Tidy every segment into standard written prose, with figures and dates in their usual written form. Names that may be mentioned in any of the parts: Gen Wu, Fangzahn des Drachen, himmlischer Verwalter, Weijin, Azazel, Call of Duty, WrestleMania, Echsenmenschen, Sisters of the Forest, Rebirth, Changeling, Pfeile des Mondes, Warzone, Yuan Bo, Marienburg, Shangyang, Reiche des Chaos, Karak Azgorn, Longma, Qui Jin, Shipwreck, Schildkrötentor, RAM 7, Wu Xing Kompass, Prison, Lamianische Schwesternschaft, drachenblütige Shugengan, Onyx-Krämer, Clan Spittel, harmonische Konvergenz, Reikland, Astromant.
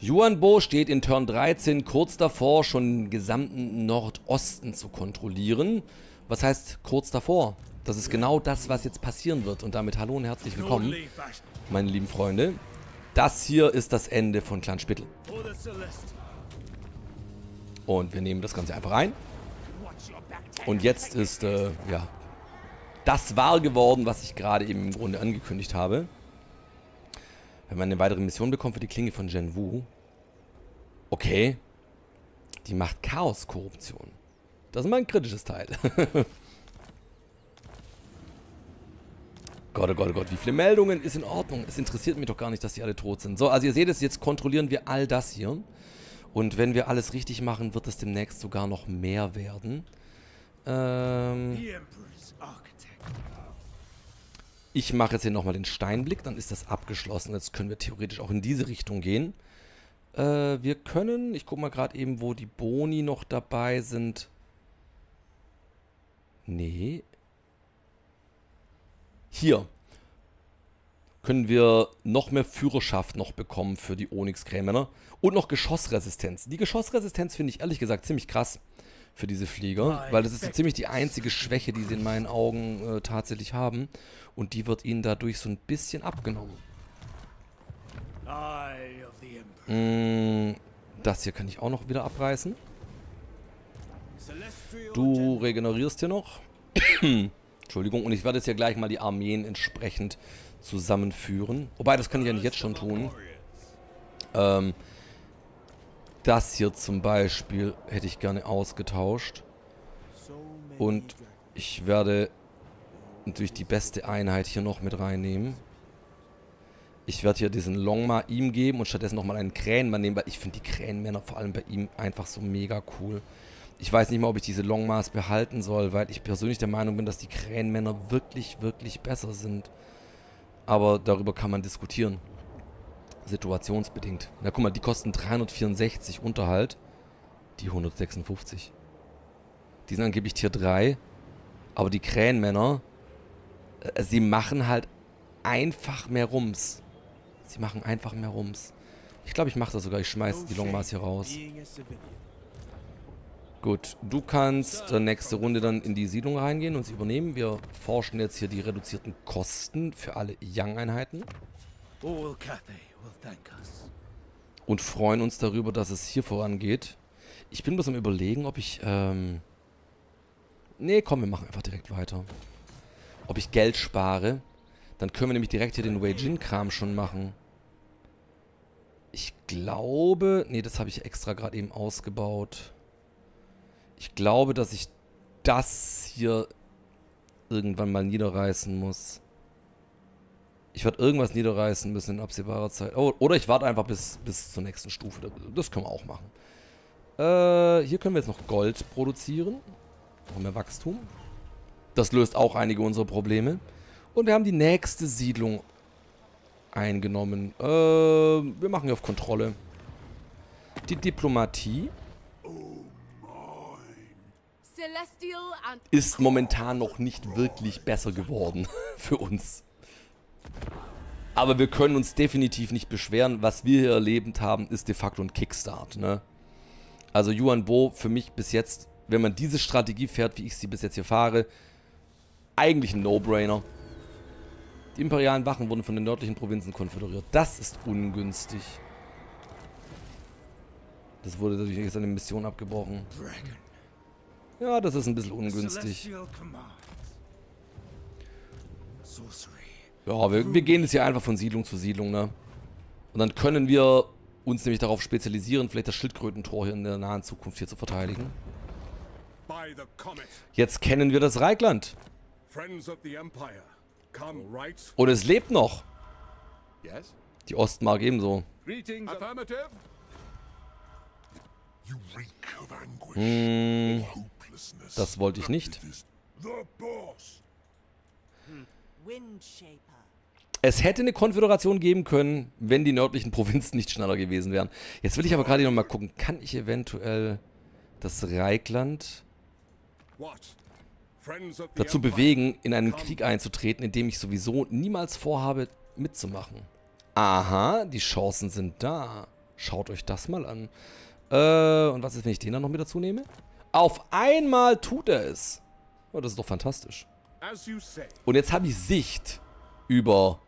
Yuan Bo steht in Turn 13 kurz davor, schon den gesamten Nordosten zu kontrollieren. Was heißt kurz davor? Das ist genau das, was jetzt passieren wird. Und damit hallo und herzlich willkommen, meine lieben Freunde. Das hier ist das Ende von Clan Spittel. Und wir nehmen das Ganze einfach rein. Und jetzt ist, ja, das wahr geworden, was ich gerade eben im Grunde angekündigt habe. Wenn man eine weitere Mission bekommt für die Klinge von Gen Wu. Okay. Die macht Chaos-Korruption. Das ist mal ein kritisches Teil. Gott, oh Gott, oh Gott. Wie viele Meldungen? Ist in Ordnung. Es interessiert mich doch gar nicht, dass die alle tot sind. So, also ihr seht es, jetzt kontrollieren wir all das hier. Und wenn wir alles richtig machen, wird es demnächst sogar noch mehr werden. Ich mache jetzt hier nochmal den Steinblick, dann ist das abgeschlossen. Jetzt können wir theoretisch auch in diese Richtung gehen. Wir können, ich gucke mal gerade eben, wo die Boni noch dabei sind. Nee. Hier können wir noch mehr Führerschaft noch bekommen für die Onyx-Krämer. Und noch Geschossresistenz. Die Geschossresistenz finde ich ehrlich gesagt ziemlich krass für diese Flieger, weil das ist so ziemlich die einzige Schwäche, die sie in meinen Augen tatsächlich haben. Und die wird ihnen dadurch so ein bisschen abgenommen. Das hier kann ich auch noch wieder abreißen. Du regenerierst hier noch. Entschuldigung, und ich werde jetzt hier gleich mal die Armeen entsprechend zusammenführen. Wobei, das kann ich ja nicht jetzt schon tun. Das hier zum Beispiel hätte ich gerne ausgetauscht. Und ich werde natürlich die beste Einheit hier noch mit reinnehmen. Ich werde hier diesen Longma ihm geben und stattdessen nochmal einen Krähenmann nehmen, weil ich finde die Krähenmänner vor allem bei ihm einfach so mega cool. Ich weiß nicht mal, ob ich diese Longmas behalten soll, weil ich persönlich der Meinung bin, dass die Krähenmänner wirklich, wirklich besser sind. Aber darüber kann man diskutieren. Situationsbedingt. Na guck mal, die kosten 364 Unterhalt. Die 156. Die sind angeblich Tier 3. Aber die Krähenmänner, sie machen halt einfach mehr Rums. Sie machen einfach mehr Rums. Ich glaube, ich mache das sogar. Ich schmeiße die Longmas hier raus. Gut, du kannst nächste Runde dann in die Siedlung reingehen und sie übernehmen. Wir forschen jetzt hier die reduzierten Kosten für alle Yang-Einheiten. Und freuen uns darüber, dass es hier vorangeht. Ich bin bloß am Überlegen, ob ich... Nee, komm, wir machen einfach direkt weiter. Ob ich Geld spare. Dann können wir nämlich direkt hier den Weijin-Kram schon machen. Ich glaube... Nee, das habe ich extra gerade eben ausgebaut. Ich glaube, dass ich das hier irgendwann mal niederreißen muss. Ich werde irgendwas niederreißen müssen in absehbarer Zeit. Oh, oder ich warte einfach bis zur nächsten Stufe. Das können wir auch machen. Hier können wir jetzt noch Gold produzieren. Noch mehr Wachstum. Das löst auch einige unserer Probleme. Und wir haben die nächste Siedlung eingenommen. Wir machen hier auf Kontrolle. Die Diplomatie ist momentan noch nicht wirklich besser geworden für uns. Aber wir können uns definitiv nicht beschweren. Was wir hier erlebt haben, ist de facto ein Kickstart, ne? Also Yuan Bo für mich bis jetzt, wenn man diese Strategie fährt, wie ich sie bis jetzt hier fahre, eigentlich ein No-Brainer. Die imperialen Wachen wurden von den nördlichen Provinzen konföderiert. Das ist ungünstig. Das wurde natürlich jetzt an der Mission abgebrochen. Ja, das ist ein bisschen ungünstig. Ja, wir gehen jetzt hier einfach von Siedlung zu Siedlung, ne? Und dann können wir uns nämlich darauf spezialisieren, vielleicht das Schildkrötentor hier in der nahen Zukunft hier zu verteidigen. Jetzt kennen wir das Reikland. Und es lebt noch. Die Ostmark ebenso. Das wollte ich nicht. Es hätte eine Konföderation geben können, wenn die nördlichen Provinzen nicht schneller gewesen wären. Jetzt will ich aber gerade nochmal gucken, kann ich eventuell das Reikland dazu bewegen, in einen Krieg einzutreten, in dem ich sowieso niemals vorhabe, mitzumachen. Aha, die Chancen sind da. Schaut euch das mal an. Und was ist, wenn ich den dann noch mit dazu nehme? Auf einmal tut er es. Oh, das ist doch fantastisch. Und jetzt habe ich Sicht über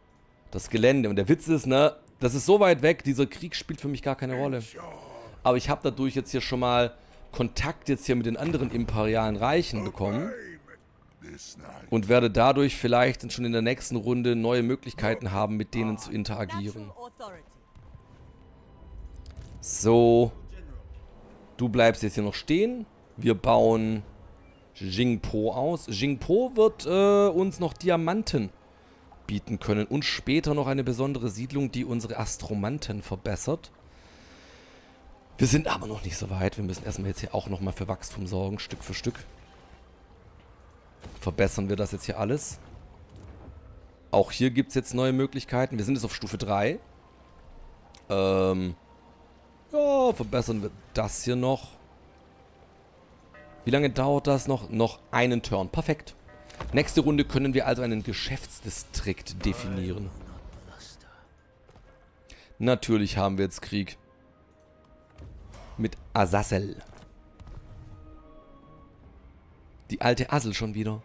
das Gelände. Und der Witz ist, ne, das ist so weit weg, dieser Krieg spielt für mich gar keine Rolle. Aber ich habe dadurch jetzt hier schon mal Kontakt jetzt hier mit den anderen imperialen Reichen bekommen. Und werde dadurch vielleicht schon in der nächsten Runde neue Möglichkeiten haben, mit denen zu interagieren. So. Du bleibst jetzt hier noch stehen. Wir bauen Jingpo aus. Jingpo wird uns noch Diamanten bieten können. Und später noch eine besondere Siedlung, die unsere Astromanten verbessert. Wir sind aber noch nicht so weit. Wir müssen erstmal jetzt hier auch nochmal für Wachstum sorgen, Stück für Stück. Verbessern wir das jetzt hier alles. Auch hier gibt es jetzt neue Möglichkeiten. Wir sind jetzt auf Stufe 3. Ja, verbessern wir das hier noch. Wie lange dauert das noch? Noch einen Turn. Perfekt. Nächste Runde können wir also einen Geschäftsdistrikt definieren. Natürlich haben wir jetzt Krieg. Mit Azazel. Die alte Assel schon wieder.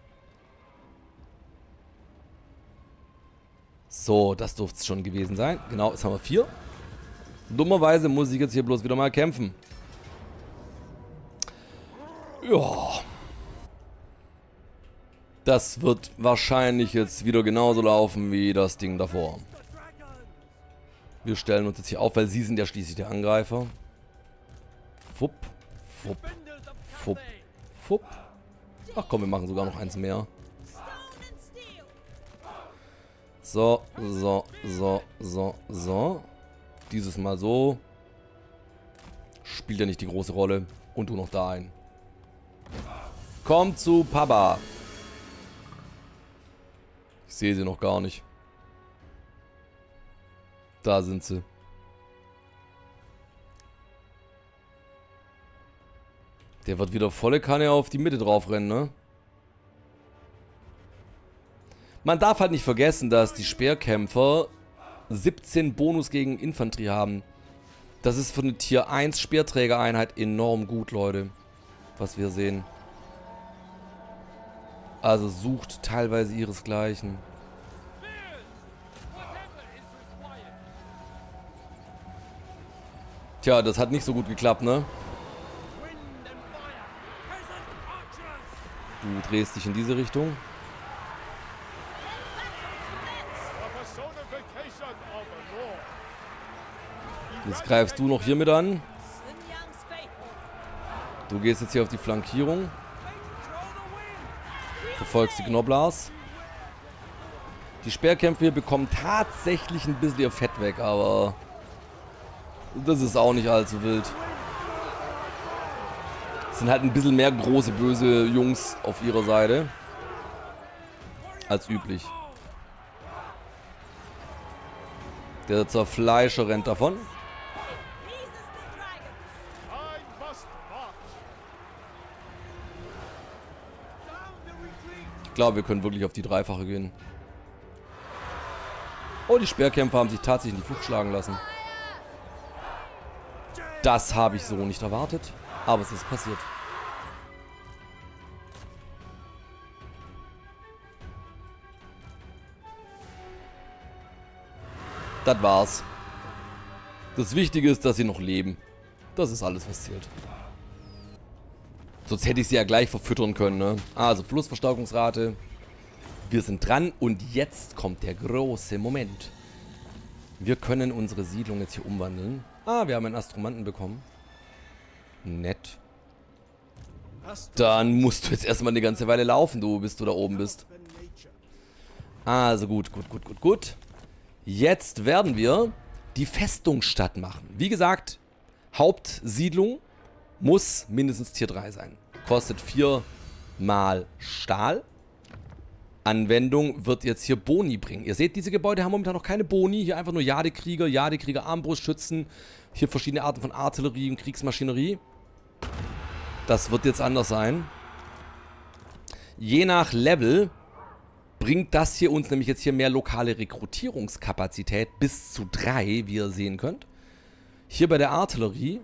So, das dürfte es schon gewesen sein. Genau, jetzt haben wir 4. Dummerweise muss ich jetzt hier bloß wieder mal kämpfen. Ja. Das wird wahrscheinlich jetzt wieder genauso laufen wie das Ding davor. Wir stellen uns jetzt hier auf, weil sie sind ja schließlich der Angreifer. Fupp, fupp, fupp, fupp. Ach komm, wir machen sogar noch eins mehr. So, so, so, so, so. Dieses Mal so. Spielt ja nicht die große Rolle. Und du noch da ein. Komm zu Papa. Ich sehe sie noch gar nicht. Da sind sie. Der wird wieder volle Kanne auf die Mitte drauf rennen, ne? Man darf halt nicht vergessen, dass die Speerkämpfer 17 Bonus gegen Infanterie haben. Das ist für eine Tier 1 Speerträgereinheit enorm gut, Leute. Was wir sehen. Also sucht teilweise ihresgleichen. Tja, das hat nicht so gut geklappt, ne? Du drehst dich in diese Richtung. Jetzt greifst du noch hier mit an. Du gehst jetzt hier auf die Flankierung. Verfolgst die Knoblars. Die Speerkämpfer hier bekommen tatsächlich ein bisschen ihr Fett weg, aber das ist auch nicht allzu wild. Sind halt ein bisschen mehr große, böse Jungs auf ihrer Seite. Als üblich. Der Zerfleischer rennt davon. Ich glaube, wir können wirklich auf die Dreifache gehen. Oh, die Speerkämpfer haben sich tatsächlich in die Flucht schlagen lassen. Das habe ich so nicht erwartet. Aber es ist passiert. Das war's. Das Wichtige ist, dass sie noch leben. Das ist alles, was zählt. Sonst hätte ich sie ja gleich verfüttern können, ne? Also, Flussverstärkungsrate. Wir sind dran und jetzt kommt der große Moment. Wir können unsere Siedlung jetzt hier umwandeln. Ah, wir haben einen Astromanten bekommen. Nett. Dann musst du jetzt erstmal eine ganze Weile laufen, du, bis du da oben bist. Also gut, gut, gut, gut, gut. Jetzt werden wir die Festungsstadt machen. Wie gesagt, Hauptsiedlung muss mindestens Tier 3 sein. Kostet 4 mal Stahl. Anwendung wird jetzt hier Boni bringen. Ihr seht, diese Gebäude haben momentan noch keine Boni. Hier einfach nur Jadekrieger, Jadekrieger, Armbrustschützen. Hier verschiedene Arten von Artillerie und Kriegsmaschinerie. Das wird jetzt anders sein. Je nach Level bringt das hier uns nämlich jetzt hier mehr lokale Rekrutierungskapazität bis zu 3, wie ihr sehen könnt. Hier bei der Artillerie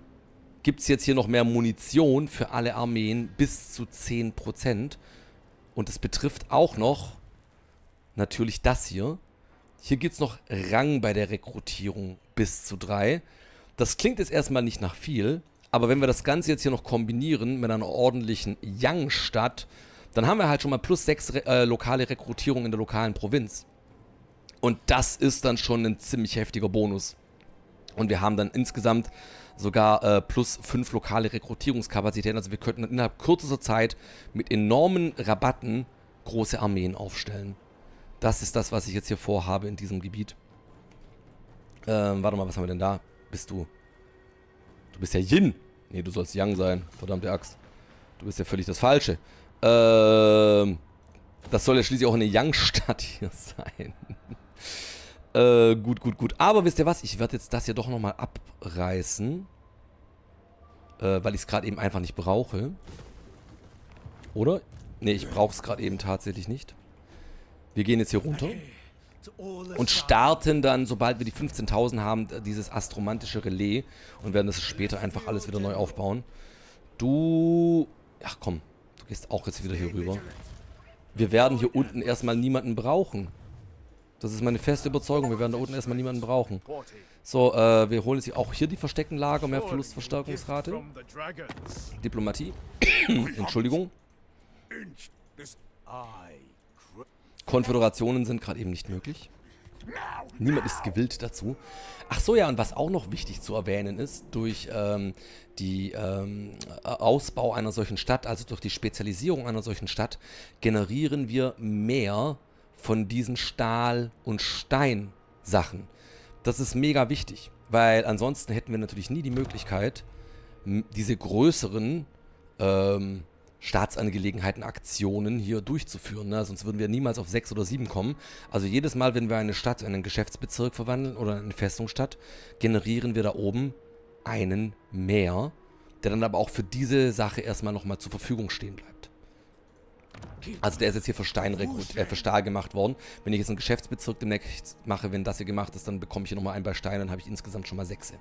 gibt es jetzt hier noch mehr Munition für alle Armeen bis zu 10%. Und das betrifft auch noch natürlich das hier. Hier gibt es noch Rang bei der Rekrutierung bis zu 3. Das klingt jetzt erstmal nicht nach viel, aber wenn wir das Ganze jetzt hier noch kombinieren mit einer ordentlichen Yang-Stadt, dann haben wir halt schon mal plus 6 lokale Rekrutierung in der lokalen Provinz. Und das ist dann schon ein ziemlich heftiger Bonus. Und wir haben dann insgesamt sogar plus 5 lokale Rekrutierungskapazitäten. Also wir könnten innerhalb kürzester Zeit mit enormen Rabatten große Armeen aufstellen. Das ist das, was ich jetzt hier vorhabe in diesem Gebiet. Warte mal, was haben wir denn da? Bist du? Du bist ja Yin. Nee, du sollst Yang sein. Verdammte Axt. Du bist ja völlig das Falsche. Das soll ja schließlich auch eine Yang-Stadt hier sein. Gut. Aber wisst ihr was? Ich werde jetzt das hier doch nochmal abreißen. Weil ich es gerade eben einfach nicht brauche. Oder? Nee, ich brauche es gerade eben tatsächlich nicht. Wir gehen jetzt hier runter. Und starten dann, sobald wir die 15.000 haben, dieses astromantische Relais. Und werden das später einfach alles wieder neu aufbauen. Du... Ach komm, du gehst auch jetzt wieder hier rüber. Wir werden hier unten erstmal niemanden brauchen. Das ist meine feste Überzeugung. Wir werden da unten erstmal niemanden brauchen. So, wir holen jetzt auch hier die versteckten Lager. Mehr Verlustverstärkungsrate. Diplomatie. Entschuldigung. Konföderationen sind gerade eben nicht möglich. Niemand ist gewillt dazu. Ach so, ja, und was auch noch wichtig zu erwähnen ist, durch Ausbau einer solchen Stadt, also durch die Spezialisierung einer solchen Stadt, generieren wir mehr von diesen Stahl- und Stein-Sachen. Das ist mega wichtig, weil ansonsten hätten wir natürlich nie die Möglichkeit, diese größeren Staatsangelegenheiten, Aktionen hier durchzuführen, ne? Sonst würden wir niemals auf 6 oder 7 kommen. Also jedes Mal, wenn wir eine Stadt in einen Geschäftsbezirk verwandeln oder in eine Festungsstadt, generieren wir da oben einen mehr, der dann aber auch für diese Sache erstmal nochmal zur Verfügung stehen bleibt. Also der ist jetzt hier für Stein für Stahl gemacht worden. Wenn ich jetzt einen Geschäftsbezirk demnächst mache, wenn das hier gemacht ist, dann bekomme ich hier nochmal einen bei Stein, dann habe ich insgesamt schon mal 6.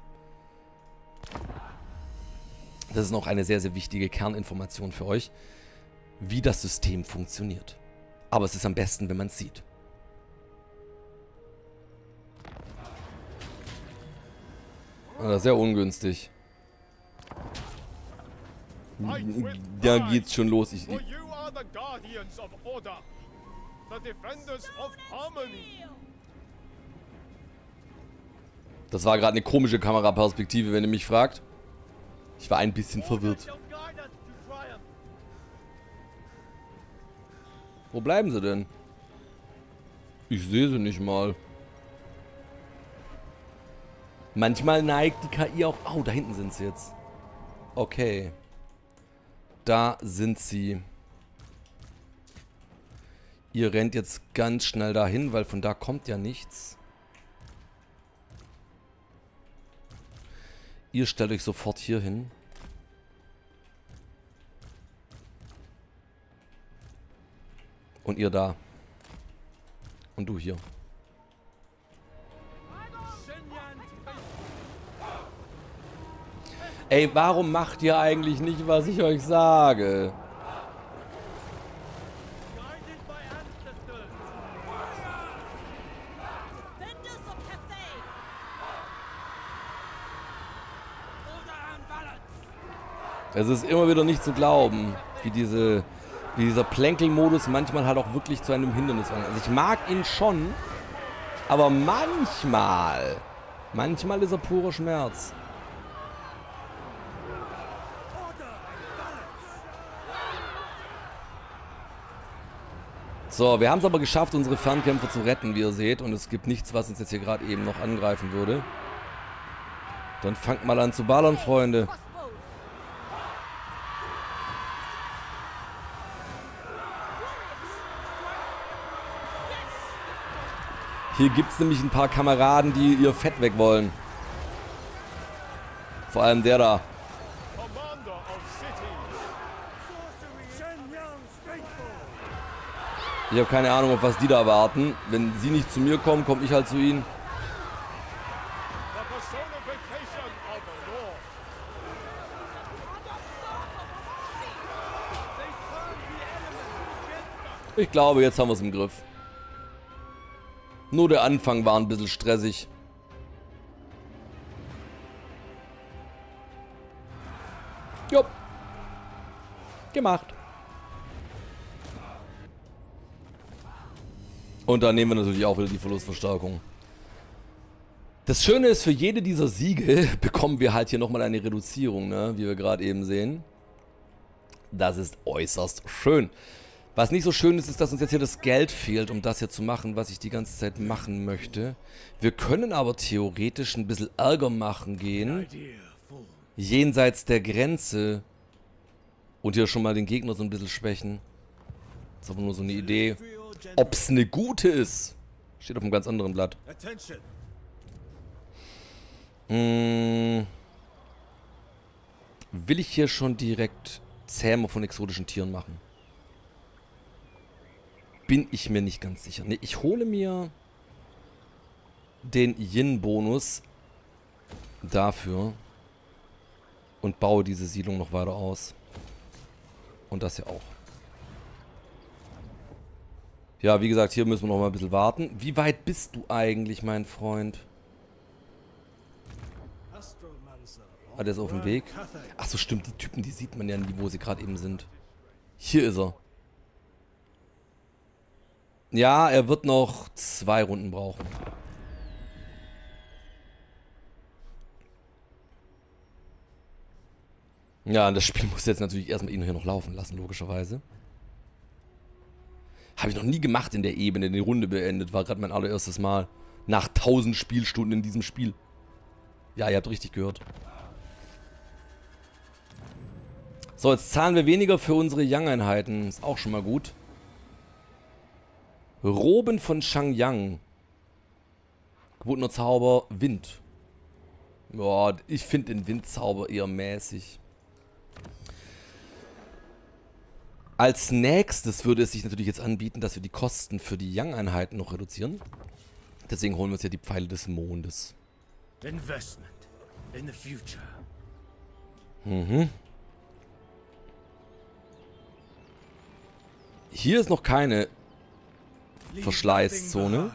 Das ist noch eine sehr, sehr wichtige Kerninformation für euch, wie das System funktioniert. Aber es ist am besten, wenn man es sieht. Ah, sehr ungünstig. Da geht's schon los. The guardians of order, the defenders of harmony. Das war gerade eine komische Kameraperspektive, wenn ihr mich fragt. Ich war ein bisschen verwirrt. Wo bleiben sie denn? Ich sehe sie nicht mal. Manchmal neigt die KI auch... Oh, da hinten sind sie jetzt. Okay. Da sind sie. Ihr rennt jetzt ganz schnell dahin, weil von da kommt ja nichts. Ihr stellt euch sofort hier hin. Und ihr da. Und du hier. Ey, warum macht ihr eigentlich nicht, was ich euch sage? Es ist immer wieder nicht zu glauben, wie dieser Plänkel-Modus manchmal halt auch wirklich zu einem Hindernis wird. Also ich mag ihn schon, aber manchmal ist er purer Schmerz. So, wir haben es aber geschafft, unsere Fernkämpfer zu retten, wie ihr seht. Und es gibt nichts, was uns jetzt hier gerade eben noch angreifen würde. Dann fangt mal an zu ballern, Freunde. Hier gibt es nämlich ein paar Kameraden, die ihr Fett weg wollen. Vor allem der da. Ich habe keine Ahnung, auf was die da warten. Wenn sie nicht zu mir kommen, komme ich halt zu ihnen. Ich glaube, jetzt haben wir es im Griff. Nur der Anfang war ein bisschen stressig. Jupp. Gemacht. Und da nehmen wir natürlich auch wieder die Verlustverstärkung. Das Schöne ist, für jede dieser Siege bekommen wir halt hier nochmal eine Reduzierung, ne? Wie wir gerade eben sehen. Das ist äußerst schön. Was nicht so schön ist, ist, dass uns jetzt hier das Geld fehlt, um das hier zu machen, was ich die ganze Zeit machen möchte. Wir können aber theoretisch ein bisschen Ärger machen gehen. Jenseits der Grenze. Und hier schon mal den Gegner so ein bisschen schwächen. Das ist aber nur so eine Idee. Ob es eine gute ist, steht auf einem ganz anderen Blatt. Will ich hier schon direkt Zähmer von exotischen Tieren machen? Bin ich mir nicht ganz sicher. Ne, ich hole mir den Yin-Bonus dafür und baue diese Siedlung noch weiter aus. Und das hier auch. Ja, wie gesagt, hier müssen wir noch mal ein bisschen warten. Wie weit bist du eigentlich, mein Freund? Ah, der ist auf dem Weg. Achso, stimmt, die Typen, die sieht man ja nie, wo sie gerade eben sind. Hier ist er. Ja, er wird noch 2 Runden brauchen. Ja, das Spiel muss jetzt natürlich erstmal ihn hier noch laufen lassen, logischerweise. Habe ich noch nie gemacht in der Ebene, die Runde beendet. War gerade mein allererstes Mal. Nach 1000 Spielstunden in diesem Spiel. Ja, ihr habt richtig gehört. So, jetzt zahlen wir weniger für unsere Yang-Einheiten. Ist auch schon mal gut. Roben von Shangyang. Gebotener Zauber, Wind. Ja, ich finde den Windzauber eher mäßig. Als nächstes würde es sich natürlich jetzt anbieten, dass wir die Kosten für die Yang-Einheiten noch reduzieren. Deswegen holen wir uns ja die Pfeile des Mondes. Investment in the future. Mhm. Hier ist noch keine Verschleißzone.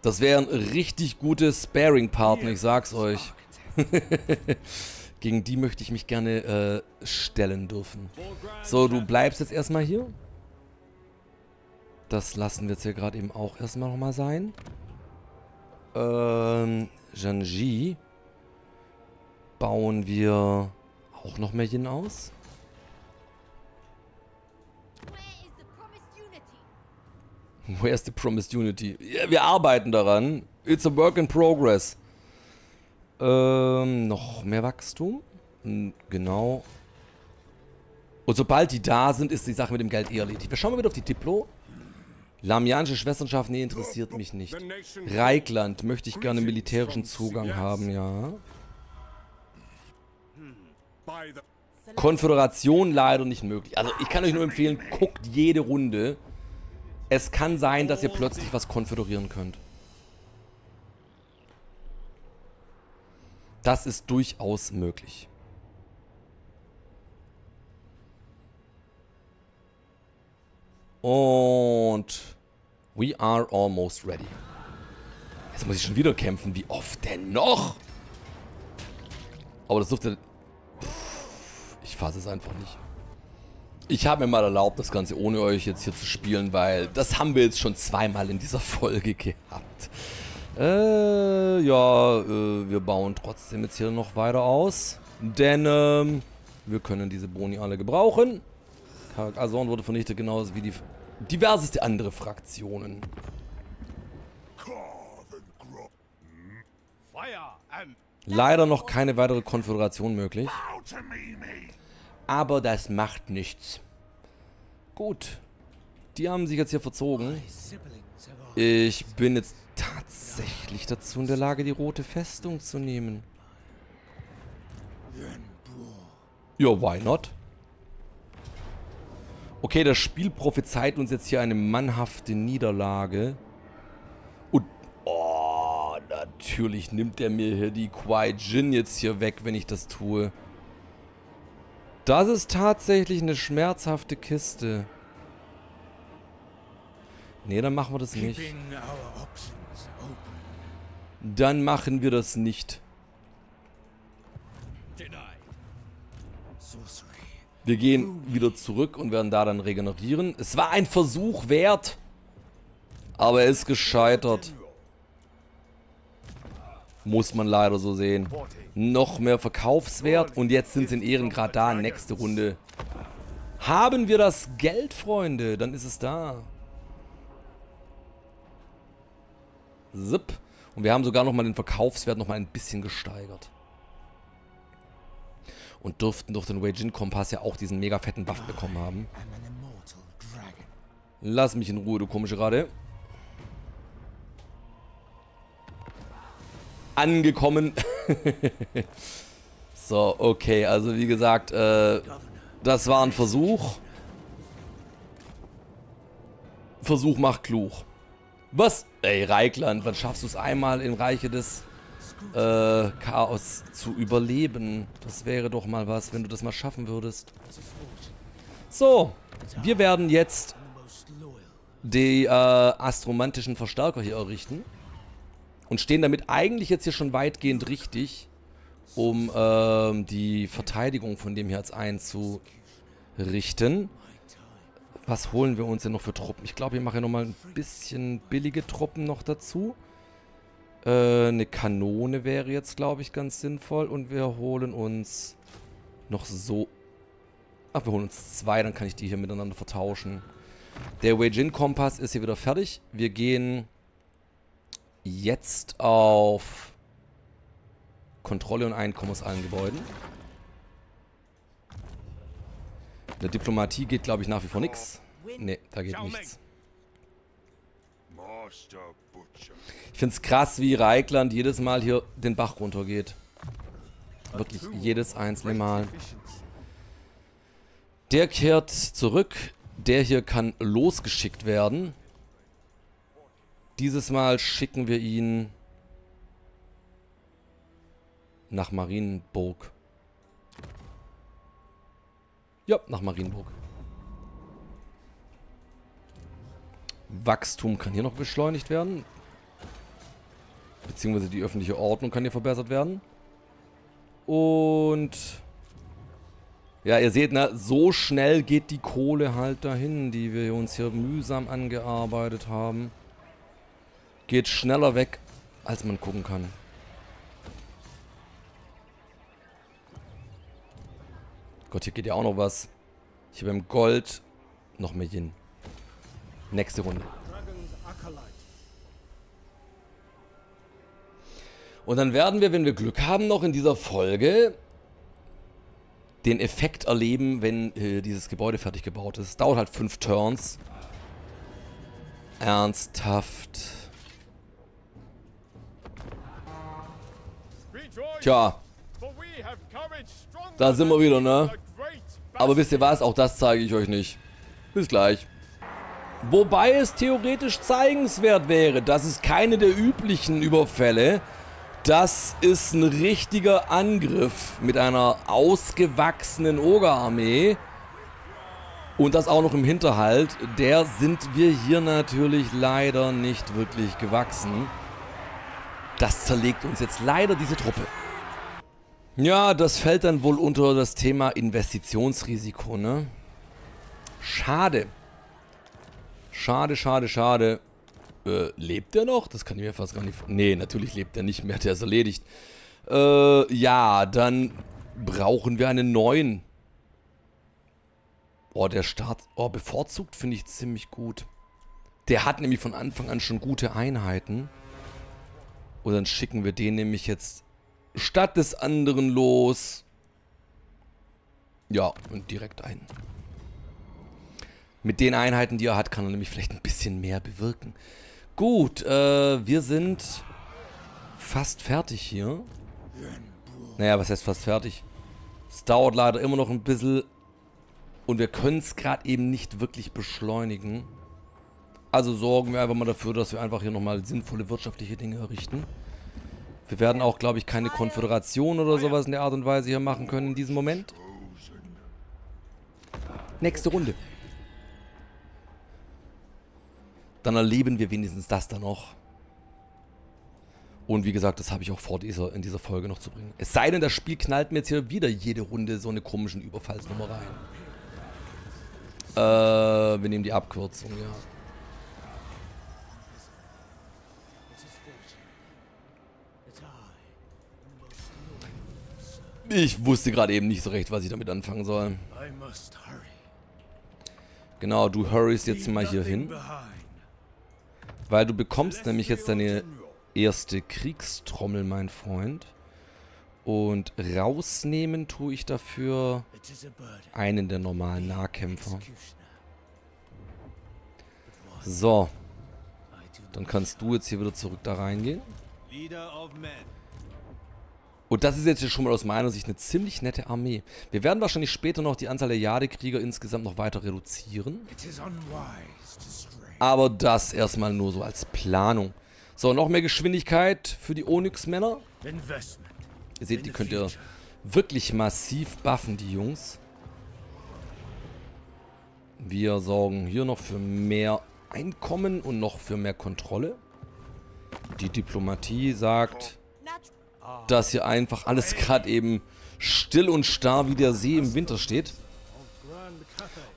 Das wäre ein richtig gutes Sparing-Partner, ich sag's euch. Gegen die möchte ich mich gerne stellen dürfen. So, du bleibst jetzt erstmal hier. Das lassen wir jetzt hier gerade eben auch erstmal nochmal sein. Janji. Bauen wir auch noch mehr Yin aus. Where's the promised unity? Ja, wir arbeiten daran. It's a work in progress. Noch mehr Wachstum. Genau. Und sobald die da sind, ist die Sache mit dem Geld eh erledigt. Wir schauen mal wieder auf die Diplo. Lamianische Schwesternschaft, nee, interessiert mich nicht. Reikland möchte ich gerne militärischen Zugang haben, ja. Konföderation leider nicht möglich. Also ich kann euch nur empfehlen, guckt jede Runde. Es kann sein, dass ihr plötzlich was konföderieren könnt. Das ist durchaus möglich. Und we are almost ready. Jetzt muss ich schon wieder kämpfen. Wie oft denn noch? Aber das dürfte... Ich fasse es einfach nicht. Ich habe mir mal erlaubt, das Ganze ohne euch jetzt hier zu spielen, weil das haben wir jetzt schon zweimal in dieser Folge gehabt. Wir bauen trotzdem jetzt hier noch weiter aus. Denn, wir können diese Boni alle gebrauchen. Karak Azgorn wurde vernichtet, genauso wie die diverseste andere Fraktionen. Leider noch keine weitere Konföderation möglich. Aber das macht nichts. Gut. Die haben sich jetzt hier verzogen. Ich bin jetzt tatsächlich dazu in der Lage, die rote Festung zu nehmen. Ja, why not? Okay, das Spiel prophezeit uns jetzt hier eine mannhafte Niederlage. Und, oh, natürlich nimmt er mir hier die Qui Jin jetzt hier weg, wenn ich das tue. Das ist tatsächlich eine schmerzhafte Kiste. Nee, dann machen wir das nicht. Dann machen wir das nicht. Wir gehen wieder zurück und werden da dann regenerieren. Es war ein Versuch wert. Aber er ist gescheitert. Muss man leider so sehen. Noch mehr Verkaufswert. Und jetzt sind sie in Ehrengrad da. Nächste Runde. Haben wir das Geld, Freunde? Dann ist es da. Zip. Und wir haben sogar nochmal den Verkaufswert nochmal ein bisschen gesteigert. Und dürften durch den Reikland Kompass ja auch diesen mega fetten Buff bekommen haben. Lass mich in Ruhe, du komische Ratte. Angekommen. So, okay. Also wie gesagt, das war ein Versuch. Versuch macht klug. Was? Ey, Reikland, wann schaffst du es einmal im Reiche des Chaos zu überleben? Das wäre doch mal was, wenn du das mal schaffen würdest. So, wir werden jetzt die astromantischen Verstärker hier errichten. Und stehen damit eigentlich jetzt hier schon weitgehend richtig, um die Verteidigung von dem hier als einzurichten. Was holen wir uns denn noch für Truppen? Ich glaube, ich mache hier nochmal ein bisschen billige Truppen noch dazu. Eine Kanone wäre jetzt, glaube ich, ganz sinnvoll. Und wir holen uns noch so... Ach, wir holen uns zwei, dann kann ich die hier miteinander vertauschen. Der Weijin-Kompass ist hier wieder fertig. Wir gehen jetzt auf Kontrolle und Einkommen aus allen Gebäuden. In der Diplomatie geht, glaube ich, nach wie vor nichts. Ne, da geht nichts. Ich finde es krass, wie Reikland jedes Mal hier den Bach runtergeht. Wirklich jedes einzelne Mal. Der kehrt zurück. Der hier kann losgeschickt werden. Dieses Mal schicken wir ihn nach Marienburg. Ja, nach Marienburg. Wachstum kann hier noch beschleunigt werden. Beziehungsweise die öffentliche Ordnung kann hier verbessert werden. Und... ja, ihr seht, ne, so schnell geht die Kohle halt dahin, die wir uns hier mühsam angearbeitet haben. Geht schneller weg, als man gucken kann. Gott, hier geht ja auch noch was. Hier beim Gold noch mehr Yin. Nächste Runde. Und dann werden wir, wenn wir Glück haben, noch in dieser Folge den Effekt erleben, wenn dieses Gebäude fertig gebaut ist. Dauert halt 5 Turns. Ernsthaft. Tja. Da sind wir wieder, ne? Aber wisst ihr was? Auch das zeige ich euch nicht. Bis gleich. Wobei es theoretisch zeigenswert wäre. Das ist keine der üblichen Überfälle. Das ist ein richtiger Angriff mit einer ausgewachsenen Ogerarmee. Und das auch noch im Hinterhalt. Der sind wir hier natürlich leider nicht wirklich gewachsen. Das zerlegt uns jetzt leider diese Truppe. Ja, das fällt dann wohl unter das Thema Investitionsrisiko, ne? Schade. Schade, schade, schade. Lebt er noch? Das kann ich mir fast gar nicht... Nee, natürlich lebt er nicht mehr, der ist erledigt. Ja, dann brauchen wir einen neuen. Oh, der Start... Oh, bevorzugt finde ich ziemlich gut. Der hat nämlich von Anfang an schon gute Einheiten. Und dann schicken wir den nämlich jetzt statt des anderen los. Ja, und direkt ein. Mit den Einheiten, die er hat, kann er nämlich vielleicht ein bisschen mehr bewirken. Gut, wir sind fast fertig hier. Naja, was heißt fast fertig? Es dauert leider immer noch ein bisschen und wir können es gerade eben nicht wirklich beschleunigen. Also sorgen wir einfach mal dafür, dass wir einfach hier nochmal sinnvolle wirtschaftliche Dinge errichten. Wir werden auch, glaube ich, keine Konföderation oder sowas in der Art und Weise hier machen können in diesem Moment. Nächste Runde. Dann erleben wir wenigstens das dann noch. Und wie gesagt, das habe ich auch vor, in dieser Folge noch zu bringen. Es sei denn, das Spiel knallt mir jetzt hier wieder jede Runde so eine komischen Überfallsnummer rein. Wir nehmen die Abkürzung, ja. Ich wusste gerade eben nicht so recht, was ich damit anfangen soll. Genau, du hurryst jetzt mal hier hin. Weil du bekommst nämlich jetzt deine erste Kriegstrommel, mein Freund. Und rausnehmen tue ich dafür einen der normalen Nahkämpfer. So. Dann kannst du jetzt hier wieder zurück da reingehen. Und das ist jetzt hier schon mal aus meiner Sicht eine ziemlich nette Armee. Wir werden wahrscheinlich später noch die Anzahl der Jadekrieger insgesamt noch weiter reduzieren. Aber das erstmal nur so als Planung. So, noch mehr Geschwindigkeit für die Onyx-Männer. Ihr seht, die könnt ihr wirklich massiv buffen, die Jungs. Wir sorgen hier noch für mehr Einkommen und noch für mehr Kontrolle. Die Diplomatie sagt, dass hier einfach alles gerade eben still und starr wie der See im Winter steht.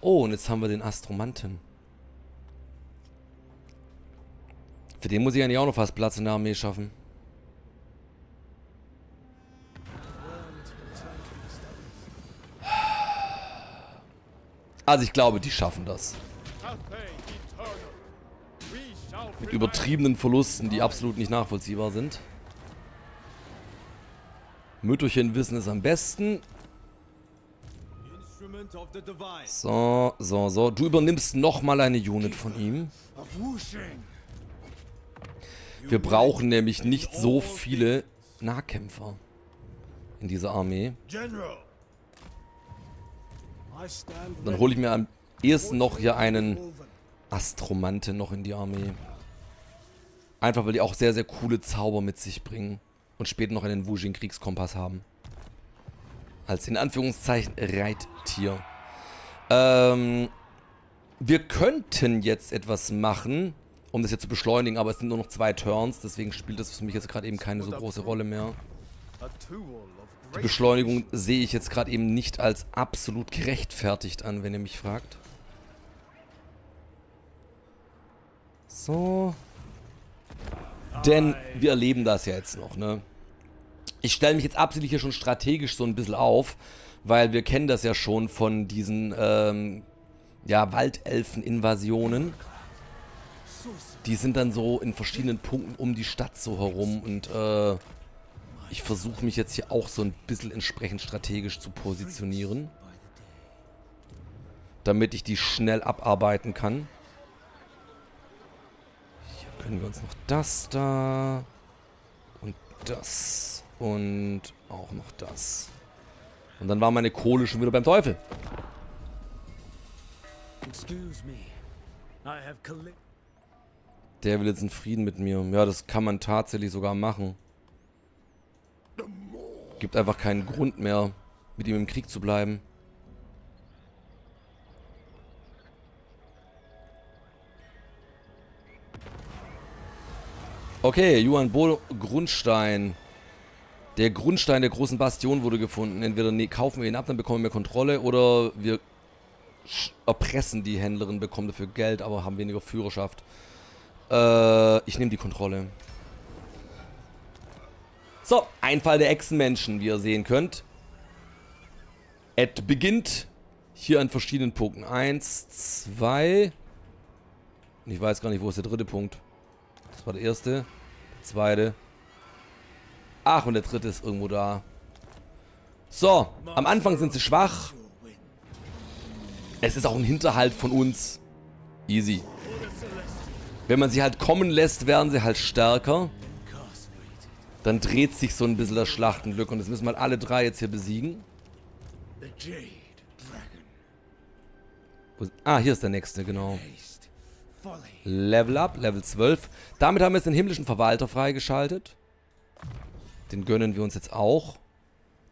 Oh, und jetzt haben wir den Astromanten. Für den muss ich eigentlich auch noch fast Platz in der Armee schaffen. Also ich glaube, die schaffen das. Mit übertriebenen Verlusten, die absolut nicht nachvollziehbar sind. Mütterchen wissen es am besten. So, so, so. Du übernimmst nochmal eine Unit von ihm. Wir brauchen nämlich nicht so viele Nahkämpfer in dieser Armee. Dann hole ich mir am ehesten noch hier einen Astromanten noch in die Armee. Einfach, weil die auch sehr, sehr coole Zauber mit sich bringen. Und später noch einen Wu Xing Kriegskompass haben. Als in Anführungszeichen Reittier. Wir könnten jetzt etwas machen, um das jetzt zu beschleunigen, aber es sind nur noch 2 Turns, deswegen spielt das für mich jetzt gerade eben keine so große Rolle mehr. Die Beschleunigung sehe ich jetzt gerade eben nicht als absolut gerechtfertigt an, wenn ihr mich fragt. So. Denn wir erleben das ja jetzt noch, ne? Ich stelle mich jetzt absichtlich hier schon strategisch so ein bisschen auf, weil wir kennen das ja schon von diesen ja, Waldelfen-Invasionen. Die sind dann so in verschiedenen Punkten um die Stadt so herum und ich versuche mich jetzt hier auch so ein bisschen entsprechend strategisch zu positionieren, damit ich die schnell abarbeiten kann. Hier können wir uns noch das da und das und auch noch das. Und dann war meine Kohle schon wieder beim Teufel. Der will jetzt in Frieden mit mir. Ja, das kann man tatsächlich sogar machen. Gibt einfach keinen Grund mehr, mit ihm im Krieg zu bleiben. Okay, Yuan Bo Grundstein. Der Grundstein der großen Bastion wurde gefunden. Entweder nee, kaufen wir ihn ab, dann bekommen wir Kontrolle, oder wir erpressen die Händlerin, bekommen dafür Geld, aber haben weniger Führerschaft. Ich nehme die Kontrolle. So, Einfall der Echsenmenschen, wie ihr sehen könnt. Ed beginnt hier an verschiedenen Punkten. 1, 2. Und ich weiß gar nicht, wo ist der dritte Punkt. Das war der erste. Der zweite. Ach, und der dritte ist irgendwo da. So, am Anfang sind sie schwach. Es ist auch ein Hinterhalt von uns. Easy. Wenn man sie halt kommen lässt, werden sie halt stärker. Dann dreht sich so ein bisschen das Schlachtenglück. Und das müssen wir halt alle 3 jetzt hier besiegen. Ah, hier ist der nächste, genau. Level up, Level 12. Damit haben wir jetzt den himmlischen Verwalter freigeschaltet. Den gönnen wir uns jetzt auch.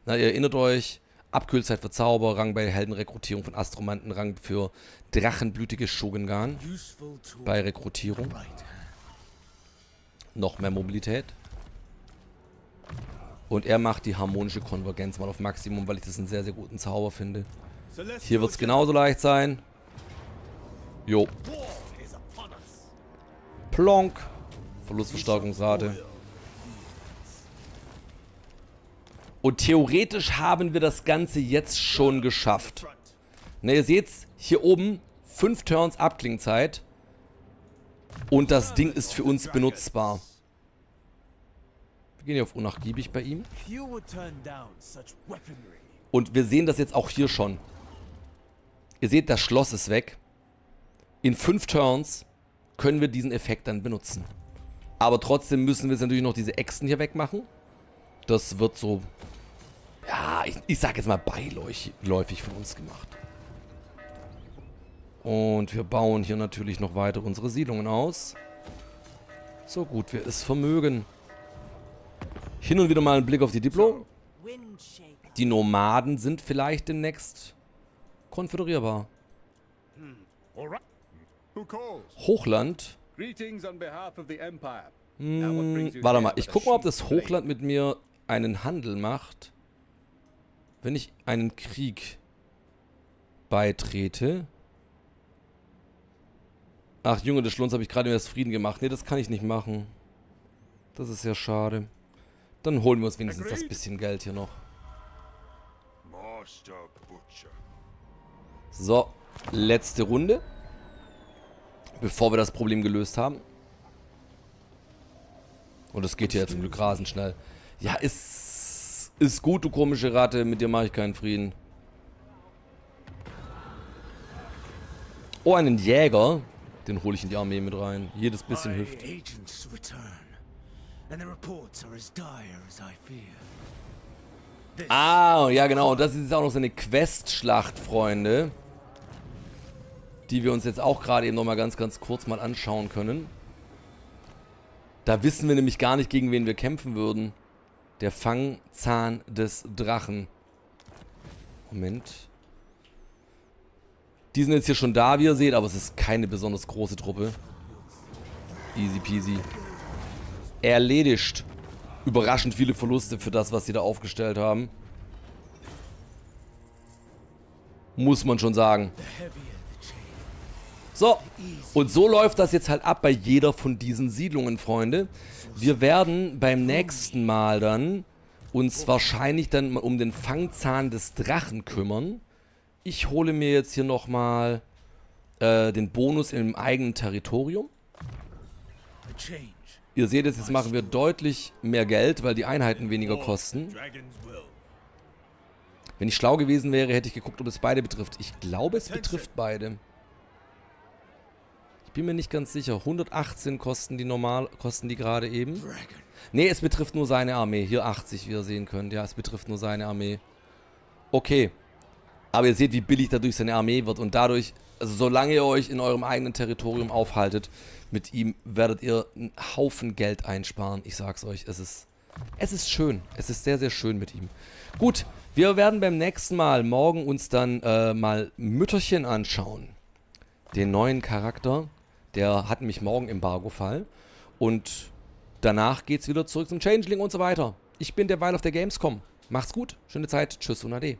Na, ihr erinnert euch, Abkühlzeit für Zauber, Rang bei Heldenrekrutierung von Astromanten, Rang für drachenblütige Shugengan bei Rekrutierung. Noch mehr Mobilität. Und er macht die harmonische Konvergenz mal auf Maximum, weil ich das einen sehr, sehr guten Zauber finde. Hier wird es genauso leicht sein. Jo. Plonk. Verlustverstärkungsrate. Und theoretisch haben wir das Ganze jetzt schon geschafft. Na, ihr seht's, hier oben 5 Turns Abklingzeit. Und das Ding ist für uns benutzbar. Wir gehen hier auf unnachgiebig bei ihm. Und wir sehen das jetzt auch hier schon. Ihr seht, das Schloss ist weg. In 5 Turns können wir diesen Effekt dann benutzen. Aber trotzdem müssen wir jetzt natürlich noch diese Echsen hier wegmachen. Das wird so, ja, ich sag jetzt mal beiläufig von uns gemacht. Und wir bauen hier natürlich noch weiter unsere Siedlungen aus. So gut wir es vermögen. Hin und wieder mal einen Blick auf die Diplo. Die Nomaden sind vielleicht demnächst konföderierbar. Hochland. Warte mal, ich gucke mal, ob das Hochland mit mir einen Handel macht, wenn ich einen Krieg beitrete. Ach, Junge des Schlunds, habe ich gerade erst Frieden gemacht. Ne, das kann ich nicht machen. Das ist ja schade. Dann holen wir uns wenigstens das bisschen Geld hier noch. So, letzte Runde, bevor wir das Problem gelöst haben. Und das geht hier jetzt zum Glück rasend schnell. Ja, ist gut, du komische Ratte. Mit dir mache ich keinen Frieden. Oh, einen Jäger. Den hole ich in die Armee mit rein. Jedes bisschen hilft. Ah, ja genau. Und das ist jetzt auch noch so eine Questschlacht, Freunde. Die wir uns jetzt auch gerade eben nochmal ganz, ganz kurz mal anschauen können. Da wissen wir nämlich gar nicht, gegen wen wir kämpfen würden. Der Fangzahn des Drachen. Moment. Die sind jetzt hier schon da, wie ihr seht, aber es ist keine besonders große Truppe. Easy peasy. Erledigt. Überraschend viele Verluste für das, was sie da aufgestellt haben. Muss man schon sagen. So, und so läuft das jetzt halt ab bei jeder von diesen Siedlungen, Freunde. Wir werden beim nächsten Mal dann uns wahrscheinlich dann mal um den Fangzahn des Drachen kümmern. Ich hole mir jetzt hier nochmal den Bonus im eigenen Territorium. Ihr seht jetzt, jetzt machen wir deutlich mehr Geld, weil die Einheiten weniger kosten. Wenn ich schlau gewesen wäre, hätte ich geguckt, ob es beide betrifft. Ich glaube, es betrifft beide. Bin mir nicht ganz sicher. 118 kosten die normal, kosten die gerade eben. Ne, es betrifft nur seine Armee. Hier 80, wie ihr sehen könnt. Ja, es betrifft nur seine Armee. Okay. Aber ihr seht, wie billig dadurch seine Armee wird. Und dadurch, also solange ihr euch in eurem eigenen Territorium aufhaltet, mit ihm werdet ihr einen Haufen Geld einsparen. Ich sag's euch, es ist schön. Es ist sehr, sehr schön mit ihm. Gut, wir werden beim nächsten Mal morgen uns dann mal Mütterchen anschauen. Den neuen Charakter. Der hat mich morgen im Embargo-Fall. Und danach geht's wieder zurück zum Changeling und so weiter. Ich bin derweil auf der Gamescom. Macht's gut, schöne Zeit, tschüss und ade.